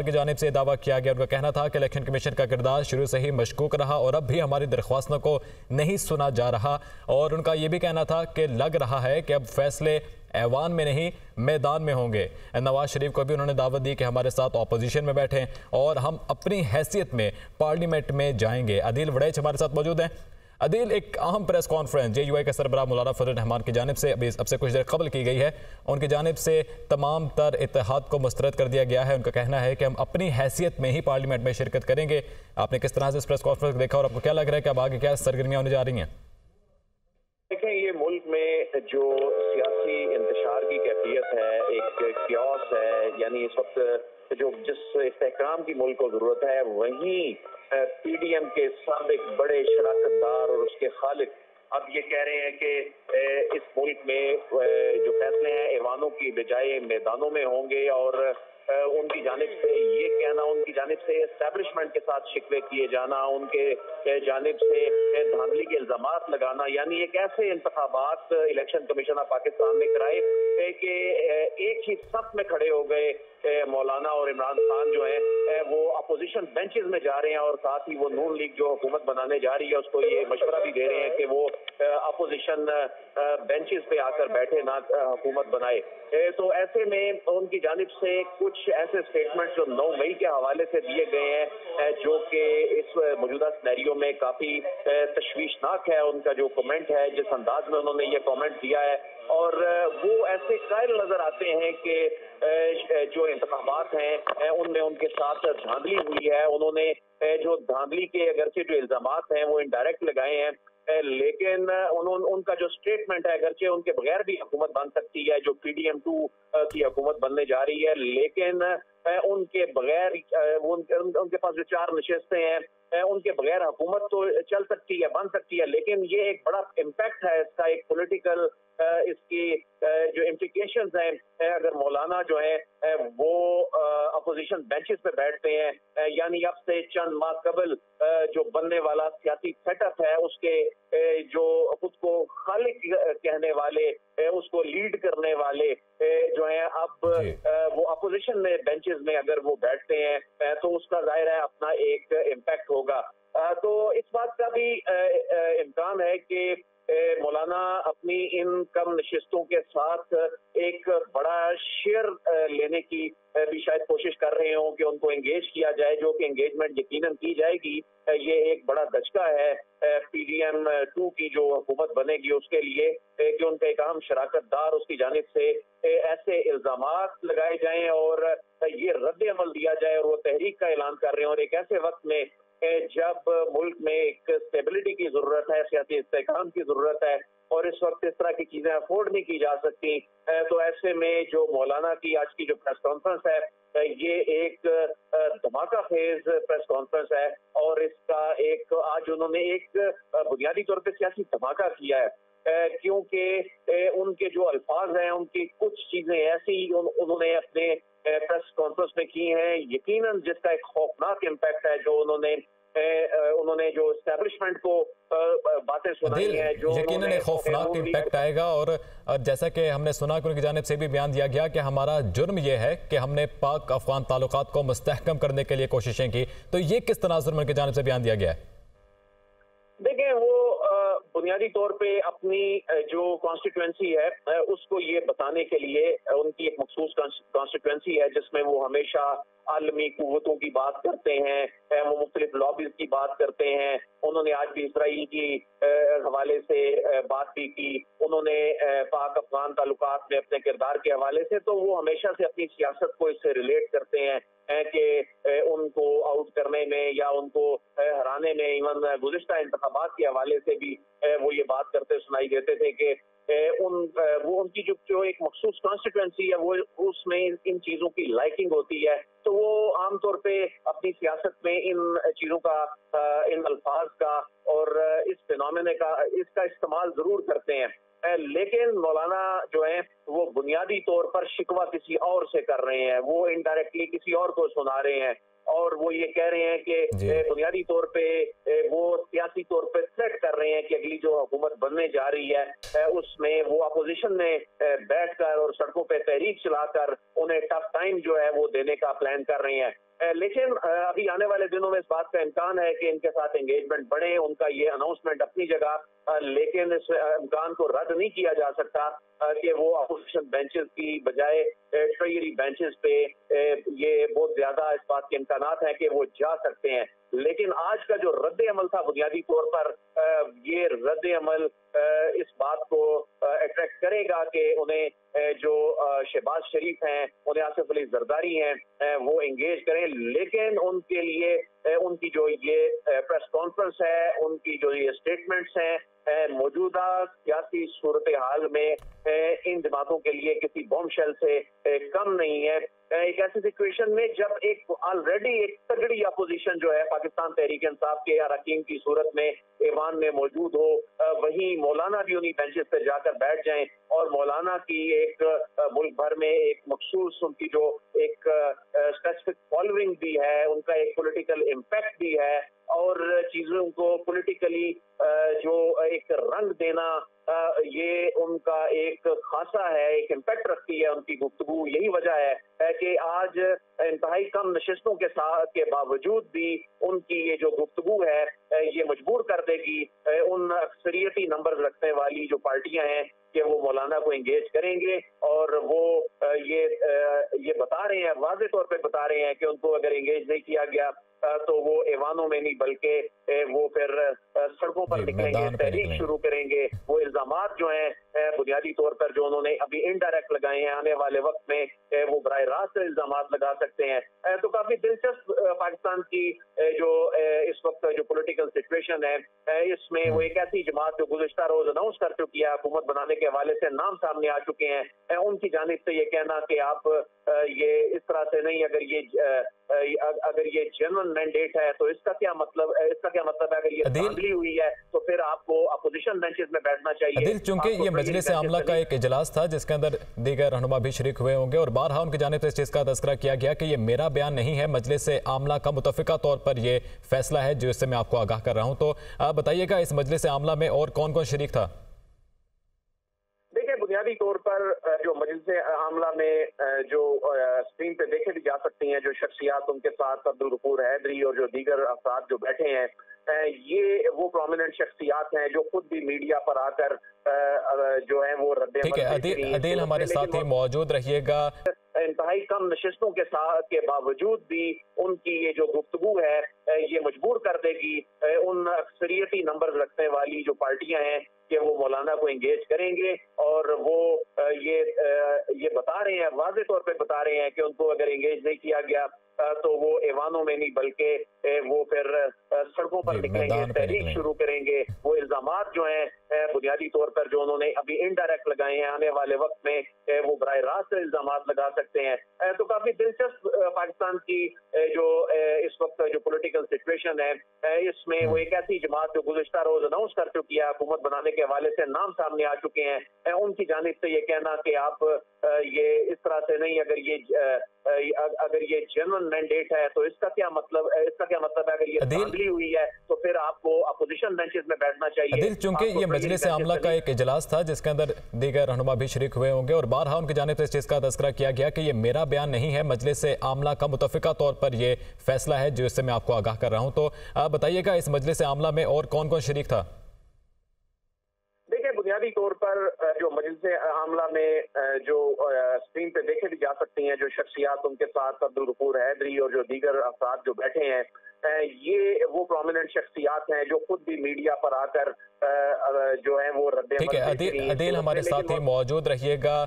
की जानिब से दावा किया गया। उनका कहना था कि इलेक्शन कमीशन का किरदार शुरू से ही मशकूक रहा और अब भी हमारी दरख्वास्तों को नहीं सुना जा रहा। और उनका ये भी कहना था कि लग रहा है कि अब फैसले ऐवान में नहीं मैदान में होंगे। नवाज शरीफ को भी उन्होंने दावत दी कि हमारे साथ ऑपोजिशन में बैठें और हम अपनी हैसियत में पार्लियामेंट में जाएंगे। अदील वड़ैच हमारे साथ मौजूद हैं। अदील, एक अहम प्रेस कॉन्फ्रेंस JUI के सरबराह मौलाना फजलुर रहमान की जानिब से अभी सबसे कुछ देर कबल की गई है। उनकी जानिब से तमाम तर इत्तेहाद को मुस्तरद कर दिया गया है। उनका कहना है कि हम अपनी हैसियत में ही पार्लियामेंट में शिरकत करेंगे। आपने किस तरह से इस प्रेस कॉन्फ्रेंस को देखा और आपको क्या लग रहा है कि अब आगे क्या सरगर्मियाँ होने जा रही हैं? देखें, ये मुल्क में जो सियासी इंतशार की कैफियत है, एक क्योस है, यानी इस वक्त जो जिस इस्तेहकाम की मुल्क को ज़रूरत है वहीं PDM के सब एक बड़े शराकतदार और उसके खालिक अब ये कह रहे हैं कि इस मुल्क में जो फैसले हैं ऐवानों की बजाय मैदानों में होंगे। और उनकी जानिब से ये कहना, उनकी जानिब से एस्टैब्लिशमेंट के साथ शिकवे किए जाना, उनके जानिब से धांधली के इल्जामात लगाना, यानी एक ऐसे इंतखाबात इलेक्शन कमीशन ऑफ पाकिस्तान ने कराए कि एक ही सफ में खड़े हो गए मौलाना और इमरान खान जो है वो अपोजिशन बेंचेज में जा रहे हैं और साथ ही वो नून लीग जो हुकूमत बनाने जा रही है उसको ये मशवरा भी दे रहे हैं कि वो अपोजिशन बेंचेज पे आकर बैठे ना हुकूमत बनाए। तो ऐसे में उनकी जानिब से कुछ ऐसे स्टेटमेंट जो 9 मई के हवाले से दिए गए हैं जो कि इस मौजूदा सिनेरियो में काफी तश्वीशनाक है। उनका जो कमेंट है, जिस अंदाज में उन्होंने ये कमेंट दिया है, और वो ऐसे कायल नजर आते हैं कि जो इंतखाबात हैं उनमें उनके साथ धांधली हुई है। उन्होंने जो धांधली के अगरचे जो इल्जामात हैं वो इनडायरेक्ट लगाए हैं, लेकिन उनका जो स्टेटमेंट है, अगरचे उनके बगैर भी हुकूमत बन सकती है, जो PDM 2 की हुकूमत बनने जा रही है, लेकिन उनके बगैर उनके पास जो 4 नशिस्तें हैं उनके बगैर हुकूमत तो चल सकती है, बन सकती है, लेकिन ये एक बड़ा इम्पैक्ट है इसका, एक पॉलिटिकल इसकी जो इम्प्लीकेशंस हैं। अगर मौलाना जो है वो अपोजिशन बेंचेस पे बैठते हैं, यानी अब से चंद माह कबल जो बनने वाला सियासी सेटअप है उसके जो खुद को खालिक कहने वाले, उसको लीड करने वाले जो है अब वो अपोजिशन में बेंचेस में अगर वो बैठते हैं तो उसका जाहिर है अपना एक इम्पैक्ट होगा। तो इस बात का भी इम्कान है कि मौलाना अपनी इन कम नशिस्तों के साथ एक बड़ा शेयर लेने की भी शायद कोशिश कर रहे हों कि उनको एंगेज किया जाए, जो कि एंगेजमेंट यकीनन की जाएगी। ये एक बड़ा धचका है PDM 2 की जो हुकूमत बनेगी उसके लिए कि उनका एक अहम शराकतदार उसकी जानिब से ऐसे इल्जामात लगाए जाएं और ये रद्द-ए-अमल दिया जाए और वो तहरीक का ऐलान कर रहे हैं। और एक ऐसे वक्त में जब मुल्क में एक स्टेबिलिटी की जरूरत है, सियासी इस्तेहकाम की जरूरत है, और इस वक्त इस तरह की चीजें अफोर्ड नहीं की जा सकती, तो ऐसे में जो मौलाना की आज की जो प्रेस कॉन्फ्रेंस है ये एक धमाका फेज प्रेस कॉन्फ्रेंस है। और इसका एक आज उन्होंने एक बुनियादी तौर पर सियासी धमाका किया है, क्योंकि उनके जो अल्फाज हैं, उनकी कुछ चीजें ऐसी उन्होंने अपने प्रेस कॉन्फ्रेंस में की हैं यकीनन जिसका एक खौफनाक इम्पैक्ट है, जो उन्होंने जो एस्टैब्लिशमेंट को बातें सुनाई हैं, जो यकीनन एक खौफनाक इम्पैक्ट आएगा। और जैसा कि हमने सुना कि उनकी जानिब से भी बयान दिया गया कि हमारा जुर्म यह है कि हमने पाक अफगान ताल्लुकात को मुस्तहकम करने के लिए कोशिशें की, तो ये किस तनाजुर में उनकी जानिब से बयान दिया गया है? देखिए, वो बुनियादी तौर पे अपनी जो कॉन्स्टिट्यूएंसी है उसको ये बताने के लिए, उनकी एक मखसूस कॉन्स्टिट्यूएंसी है जिसमें वो हमेशा आलमी कुव्वतों की बात करते हैं, वो मुख्तलिफ लॉबीज की बात करते हैं। उन्होंने आज भी इसराइल की हवाले से बात भी की, उन्होंने पाक अफगान ताल्लुकात में अपने किरदार के हवाले से, तो वो हमेशा से अपनी सियासत को इससे रिलेट करते हैं कि उनको आउट करने में या उनको हराने में, इवन गुज़िश्ता इंतखाबात के हवाले से भी वो ये बात करते सुनाई देते थे कि उनकी जो एक मखसूस कॉन्स्टिट्यूएंसी है वो उसमें इन चीज़ों की लाइकिंग होती है, तो वो आमतौर पे अपनी सियासत में इन चीज़ों का, इन अल्फाज का और इस फिनोमेने का, इसका इस्तेमाल ज़रूर करते हैं। लेकिन मौलाना जो है वो बुनियादी तौर पर शिकवा किसी और से कर रहे हैं, वो इनडायरेक्टली किसी और को सुना रहे हैं, और वो ये कह रहे हैं कि बुनियादी तौर पे वो सियासी तौर पे सेट कर रहे हैं कि अगली जो हुकूमत बनने जा रही है उसमें वो अपोजिशन में बैठकर और सड़कों पे तहरीक चलाकर उन्हें टफ टाइम जो है वो देने का प्लान कर रहे हैं। लेकिन अभी आने वाले दिनों में इस बात का इम्कान है कि इनके साथ एंगेजमेंट बढ़े, उनका ये अनाउंसमेंट अपनी जगह, लेकिन इस इम्कान को रद्द नहीं किया जा सकता कि वो अपोजिशन बेंचेस की बजाय ट्रेजरी बेंचेस पे ये बहुत ज्यादा इस बात के इम्कानात हैं कि वो जा सकते हैं। लेकिन आज का जो रद्द अमल था बुनियादी तौर पर ये रद्द अमल इस बात को अट्रैक्ट करेगा कि उन्हें जो शहबाज शरीफ हैं, उन्हें आसिफ अली जरदारी हैं, वो एंगेज करें। लेकिन उनके लिए उनकी जो ये प्रेस कॉन्फ्रेंस है, उनकी जो ये स्टेटमेंट्स हैं, मौजूदा सियासी सूरत हाल में इन जमातों के लिए किसी बॉम्बशेल से कम नहीं है। एक ऐसी सिचुएशन में जब एक ऑलरेडी एक तगड़ी अपोजिशन जो है पाकिस्तान तहरीक इंसाफ के अरकान की सूरत में ईवान में मौजूद हो, वहीं मौलाना भी उन्हीं बेंचेस पर जाकर बैठ जाएं और मौलाना की एक मुल्क भर में एक मखसूस उनकी जो एक स्पेसिफिक फॉलोइंग भी है, उनका एक पॉलिटिकल इम्पैक्ट भी है और चीजों को पॉलिटिकली जो एक रंग देना ये उनका एक खासा है, एक इम्पैक्ट रखती है उनकी गुफ्तगू। यही वजह है कि आज इंतहाई कम नशिस्तों के साथ के बावजूद भी उनकी ये जो गुफ्तगू है ये मजबूर कर देगी उन अक्सरियती नंबर रखने वाली जो पार्टियां हैं कि वो मौलाना को एंगेज करेंगे और वो ये बता रहे हैं, वाज़े तौर पे बता रहे हैं कि उनको अगर एंगेज नहीं किया गया तो वो ऐवानों में नहीं बल्कि वो फिर सड़कों पर निकलेंगे, तहरीक शुरू करेंगे। वो इल्जामात जो हैं बुनियादी तौर पर जो उन्होंने अभी इनडायरेक्ट लगाए हैं, आने वाले वक्त में वो बराह रास्त इल्जामात लगा सकते हैं। तो काफी दिलचस्प पाकिस्तान की जो इस वक्त जो पॉलिटिकल सिचुएशन है, इसमें वो एक ऐसी जमात जो गुज़श्ता रोज अनाउंस कर चुकी है, हुकूमत बनाने के हवाले से नाम सामने आ चुके हैं, उनकी जानिब से ये कहना कि आप ये इस तरह से नहीं, अगर ये जेन्युइन मैंडेट है तो इसका क्या मतलब है। अगर ये धांधली हुई है तो फिर आपको अपोजिशन बेंचेस में बैठना चाहिए। चूंकि ये मजलिस आमला का एक इजलास था जिसके अंदर दीगर रहनुमा भी शरीक हुए होंगे और बारहा उनकी जानिब से इस चीज़ का तस्करा किया गया कि ये मेरा बयान नहीं है, मजलिस आमला का मुतफिका तौर पर ये फैसला है जिससे मैं आपको आगाह कर रहा हूँ। तो आप बताइएगा इस मजलिस आमला में और कौन कौन शरीक था। बुनियादी तौर पर जो मजलिस आमला में जो स्क्रीन पे देखे भी जा सकती हैं जो शख्सियात उनके साथ अब्दुल गफूर हैदरी और जो दीगर अफराद जो बैठे हैं, ये वो प्रोमिनेंट शख्सियात हैं जो खुद भी मीडिया पर आकर जो है वो रद्द ठीक है। अदील हमारे साथ ही मौजूद रहिएगा। इंतहाई कम नशिस्तों के साथ के बावजूद भी उनकी ये जो गुफ्तगू है ये मजबूर कर देगी उन अक्सरियती नंबर रखने वाली जो पार्टियां हैं कि वो मौलाना को एंगेज करेंगे और वो ये बता रहे हैं, वाज़े तौर पे बता रहे हैं कि उनको अगर एंगेज नहीं किया गया तो वो ऐवानों में नहीं बल्कि वो फिर सड़कों पर निकलेंगे, तहरीक शुरू करेंगे। वो इल्जामात जो हैं बुनियादी तौर पर जो उन्होंने अभी इनडायरेक्ट लगाए हैं, आने वाले वक्त में वो बराह रास्त इल्जामात लगा सकते हैं। तो काफी दिलचस्प पाकिस्तान की जो इस वक्त जो पॉलिटिकल सिचुएशन है, इसमें वो एक ऐसी जमात जो गुज़श्ता रोज अनाउंस कर चुकी है, हुकूमत बनाने के हवाले से नाम सामने आ चुके हैं, उनकी जानिब से ये कहना कि आप ये इस तरह से नहीं, अगर ये जेन्युइन मैंडेट है तो इसका क्या मतलब है। अगर ये धांधली हुई है तो फिर आपको अपोजिशन बेंचेस में बैठना चाहिए। चूंकि ये मजलिस आमला का एक इजलास था जिसके अंदर दीगर रहनुमा भी शरीक हुए होंगे और बारहा उनकी जानिब से इस चीज़ का तस्करा किया गया कि ये मेरा बयान नहीं है, मजलिस आमला का मुतफिका तौर पर ये फैसला है जिससे मैं आपको आगाह कर रहा हूँ। तो आप बताइएगा इस मजलिस आमला में और कौन कौन शरीक था। बुनियादी तौर पर जो मजलिस आमला में जो स्क्रीन पे देखे भी जा सकती हैं जो शख्सियात उनके साथ अब्दुल गफूर हैदरी और जो दीगर अफराद जो बैठे हैं, ये वो प्रोमिनेंट शख्सियात हैं जो खुद भी मीडिया पर आकर जो है वो रद्द ठीक है। अदील हमारे साथ ही मौजूद रहिएगा।